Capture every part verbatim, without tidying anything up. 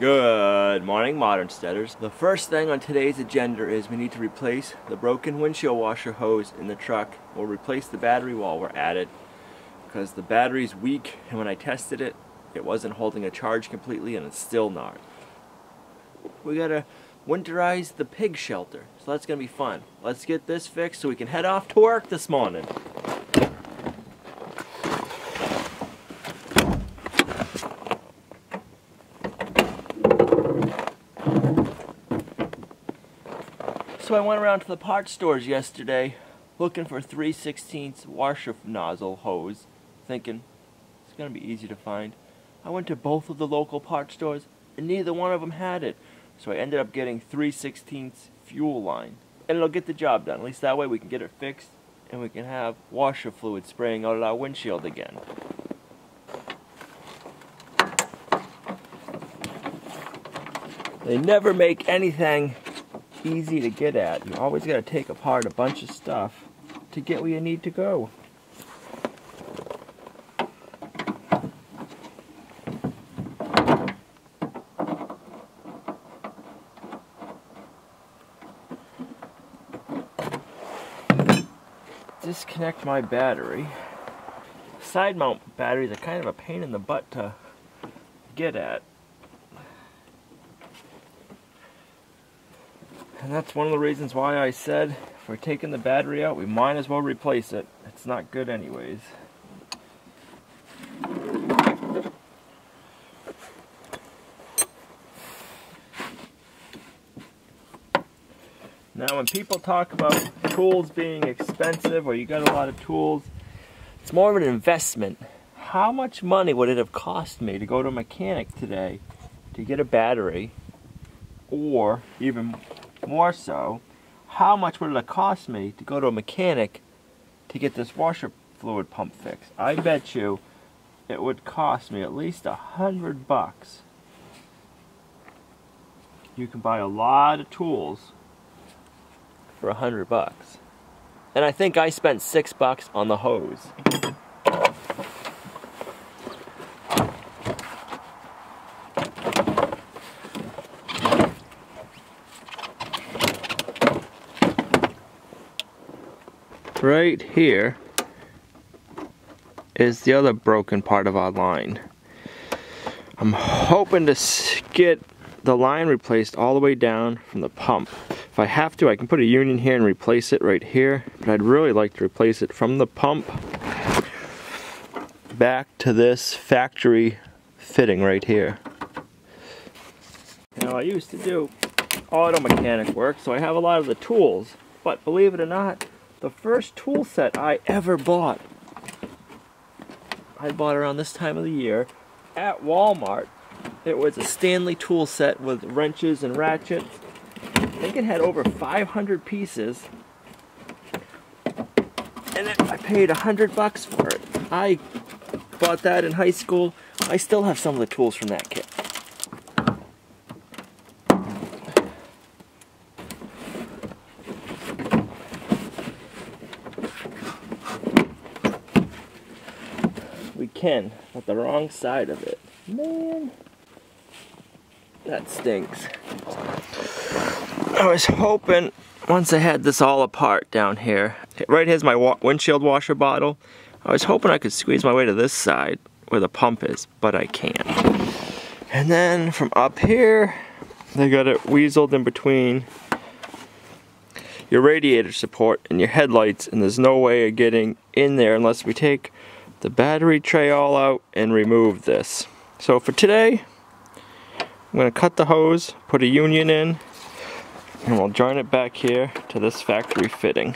Good morning, Modern Steaders. The first thing on today's agenda is we need to replace the broken windshield washer hose in the truck. We'll replace the battery while we're at it because the battery's weak, and when I tested it, it wasn't holding a charge completely, and it's still not. We gotta winterize the pig shelter, so that's gonna be fun. Let's get this fixed so we can head off to work this morning. So I went around to the parts stores yesterday looking for three sixteenths washer nozzle hose, thinking it's going to be easy to find. I went to both of the local parts stores and neither one of them had it. So I ended up getting three sixteenths fuel line, and it'll get the job done. At least that way we can get it fixed and we can have washer fluid spraying out of our windshield again. They never make anything easy to get at. You always got to take apart a bunch of stuff to get where you need to go. Disconnect my battery. Side mount batteries are kind of a pain in the butt to get at. And that's one of the reasons why I said if we're taking the battery out, we might as well replace it. It's not good anyways. Now when people talk about tools being expensive or you got a lot of tools, it's more of an investment. How much money would it have cost me to go to a mechanic today to get a battery, or even more so, how much would it have cost me to go to a mechanic to get this washer fluid pump fixed? I bet you it would cost me at least a hundred bucks. You can buy a lot of tools for a hundred bucks. And I think I spent six bucks on the hose. Right here is the other broken part of our line. I'm hoping to get the line replaced all the way down from the pump. If I have to, I can put a union here and replace it right here, but I'd really like to replace it from the pump back to this factory fitting right here. You know, I used to do auto mechanic work, so I have a lot of the tools, but believe it or not, the first tool set I ever bought, I bought around this time of the year at Walmart. It was a Stanley tool set with wrenches and ratchets. I think it had over five hundred pieces, and I paid a hundred bucks for it. I bought that in high school. I still have some of the tools from that kit. Can, but the wrong side of it. Man, that stinks. I was hoping once I had this all apart down here, right here's my wa windshield washer bottle. I was hoping I could squeeze my way to this side where the pump is, but I can't. And then from up here, they got it weaseled in between your radiator support and your headlights, and there's no way of getting in there unless we take the battery tray all out and remove this. So for today, I'm gonna cut the hose, put a union in, and we'll join it back here to this factory fitting.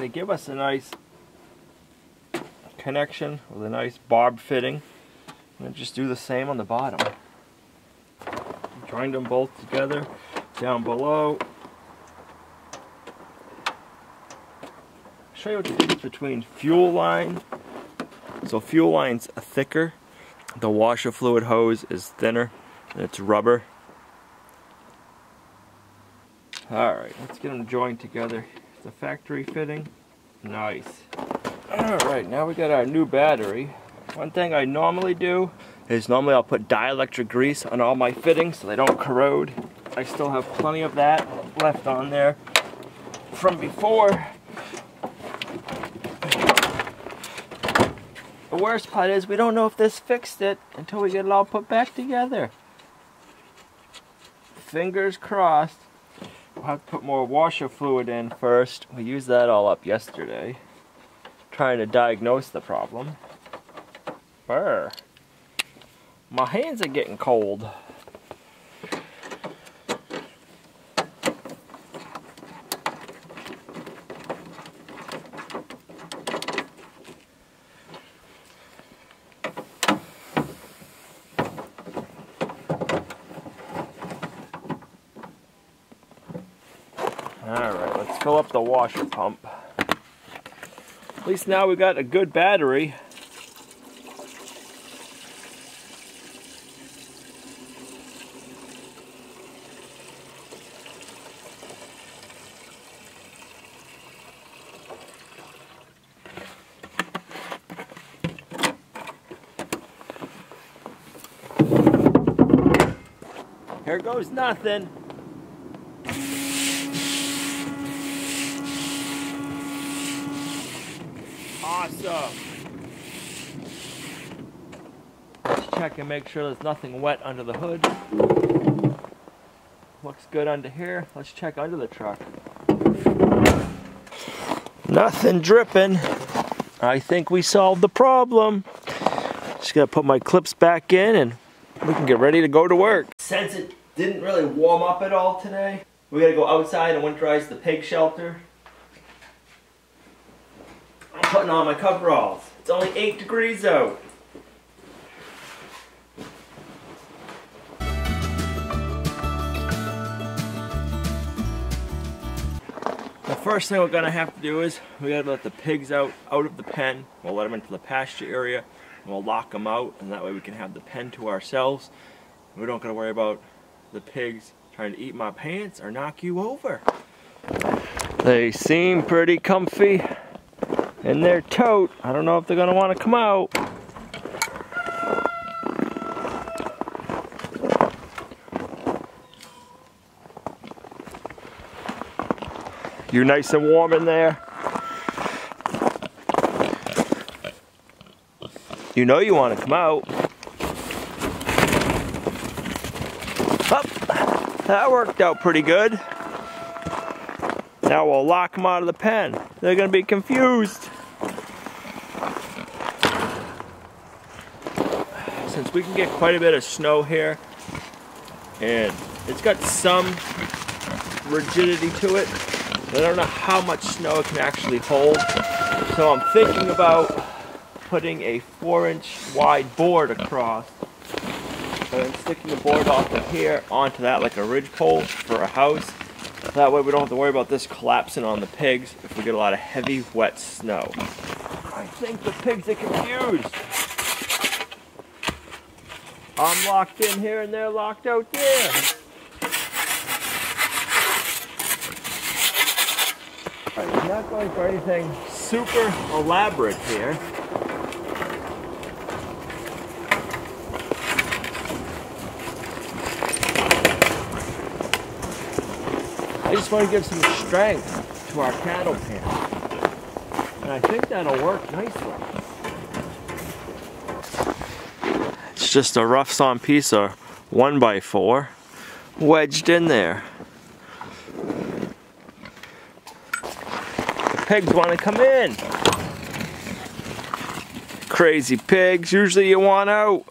They give us a nice connection with a nice barb fitting. I'm gonna just do the same on the bottom. Join them both together down below. I'll show you what the difference between fuel line. So fuel line's thicker, the washer fluid hose is thinner, and it's rubber. Alright, let's get them joined together. The factory fitting, nice. Alright, now we got our new battery. One thing I normally do is normally I'll put dielectric grease on all my fittings so they don't corrode. I still have plenty of that left on there from before. The worst part is we don't know if this fixed it until we get it all put back together. Fingers crossed. We'll have to put more washer fluid in first. We used that all up yesterday trying to diagnose the problem. Brr. My hands are getting cold. Alright, let's fill up the washer pump. At least now we've got a good battery. Here goes nothing. Awesome. Let's check and make sure there's nothing wet under the hood. Looks good under here. Let's check under the truck. Nothing dripping. I think we solved the problem. Just gotta put my clips back in and we can get ready to go to work. Since it didn't really warm up at all today, we gotta go outside and winterize the pig shelter. I'm putting on my coveralls. It's only eight degrees out. The first thing we're gonna have to do is we gotta let the pigs out out of the pen. We'll let them into the pasture area. We'll lock them out, and that way we can have the pen to ourselves. We don't gotta worry about the pigs trying to eat my pants or knock you over. They seem pretty comfy in their tote. I don't know if they're gonna wanna come out. You nice and warm in there? You know you want to come out. Oh, that worked out pretty good. Now we'll lock them out of the pen. They're going to be confused. Since we can get quite a bit of snow here, and it's got some rigidity to it, I don't know how much snow it can actually hold. So I'm thinking about putting a four inch wide board across and sticking the board off of here onto that like a ridge pole for a house. That way we don't have to worry about this collapsing on the pigs if we get a lot of heavy wet snow. I think the pigs are confused. I'm locked in here and they're locked out there. All right, we're not going for anything super elaborate here. I just want to give some strength to our cattle pen, and I think that'll work nicely. It's just a rough sawn piece of one by four wedged in there. The pigs want to come in. Crazy pigs, usually you want out.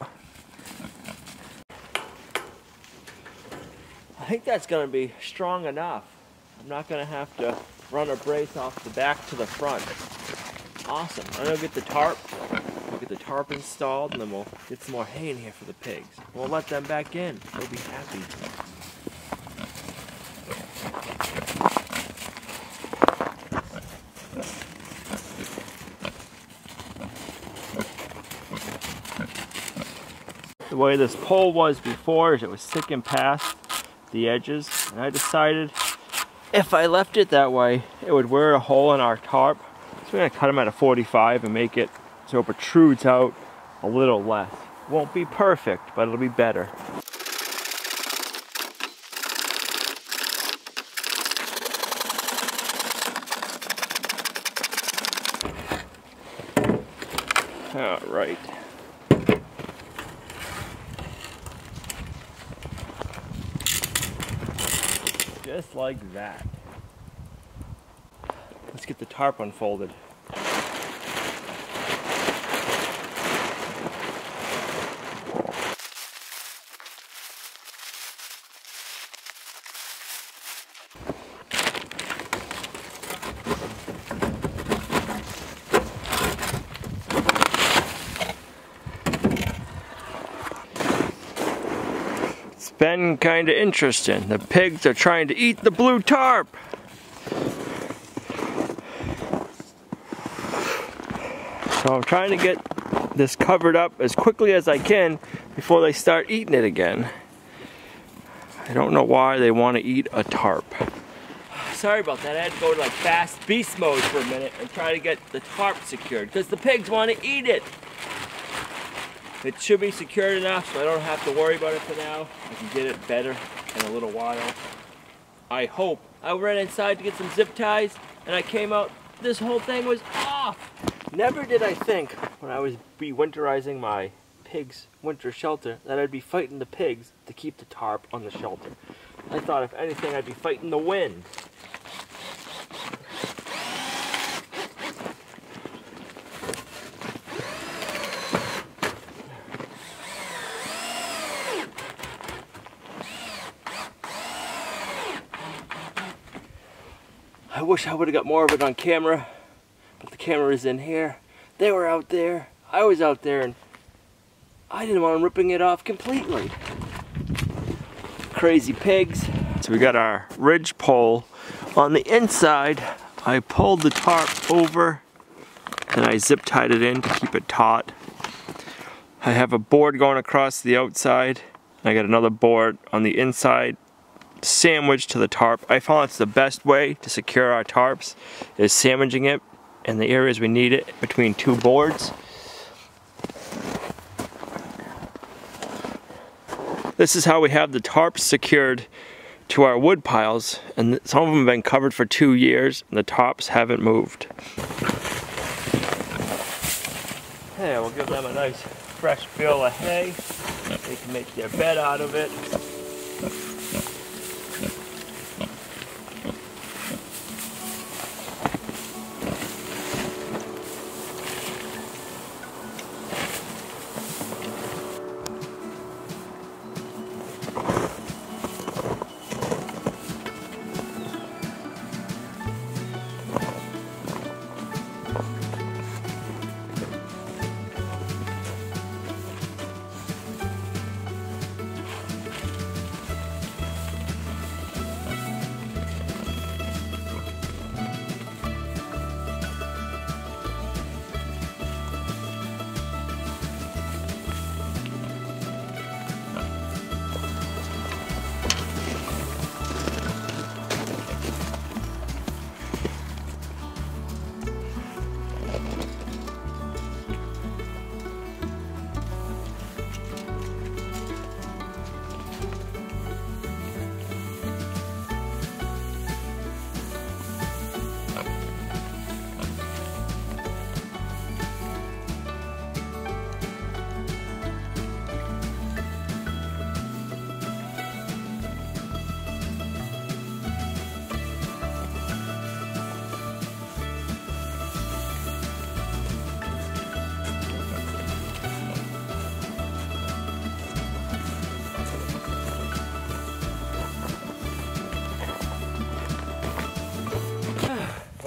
I think that's going to be strong enough. I'm not going to have to run a brace off the back to the front. Awesome. I'm going to get the tarp. We'll get the tarp installed, and then we'll get some more hay in here for the pigs. We'll let them back in. They'll be happy. The way this pole was before is it was thick and past the edges, and I decided if I left it that way it would wear a hole in our tarp, so we're going to cut them at a forty-five and make it so it protrudes out a little less. Won't be perfect, but it'll be better. All right. Just like that. Let's get the tarp unfolded. Been kind of interesting. The pigs are trying to eat the blue tarp. So I'm trying to get this covered up as quickly as I can before they start eating it again. I don't know why they want to eat a tarp. Sorry about that. I had to go to like fast beast mode for a minute and try to get the tarp secured because the pigs want to eat it. It should be secured enough so I don't have to worry about it for now. I can get it better in a little while. I hope. I ran inside to get some zip ties and I came out, this whole thing was off. Never did I think when I was be winterizing my pig's winter shelter that I'd be fighting the pigs to keep the tarp on the shelter. I thought if anything I'd be fighting the wind. I wish I would have got more of it on camera, but the camera is in here. They were out there, I was out there, and I didn't want them ripping it off completely. Crazy pigs. So we got our ridge pole. On the inside, I pulled the tarp over and I zip tied it in to keep it taut. I have a board going across the outside, and I got another board on the inside sandwiched to the tarp. I found it's the best way to secure our tarps is sandwiching it in the areas we need it between two boards. This is how we have the tarps secured to our wood piles, and some of them have been covered for two years and the tarps haven't moved. Hey, we'll give them a nice fresh bale of hay. They can make their bed out of it.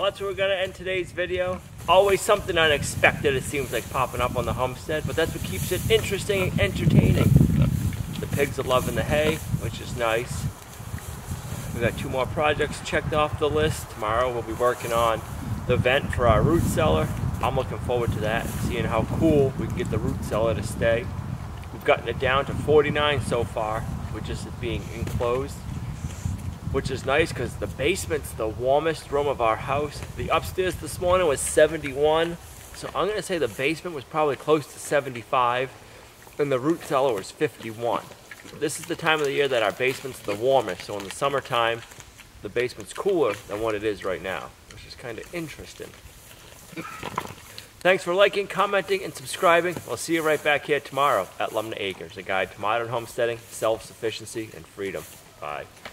That's where we're going to end today's video. Always something unexpected, it seems like, popping up on the homestead, but that's what keeps it interesting and entertaining. The pigs are loving the hay, which is nice. We've got two more projects checked off the list. Tomorrow we'll be working on the vent for our root cellar. I'm looking forward to that, seeing how cool we can get the root cellar to stay. We've gotten it down to forty-nine so far, which is being enclosed. Which is nice because the basement's the warmest room of our house. The upstairs this morning was seventy-one, so I'm gonna say the basement was probably close to seventy-five. and the root cellar is fifty-one. This is the time of the year that our basement's the warmest, so in the summertime, the basement's cooler than what it is right now, which is kind of interesting. Thanks for liking, commenting, and subscribing. I'll see you right back here tomorrow at Lumnah Acres, a guide to modern homesteading, self-sufficiency, and freedom. Bye.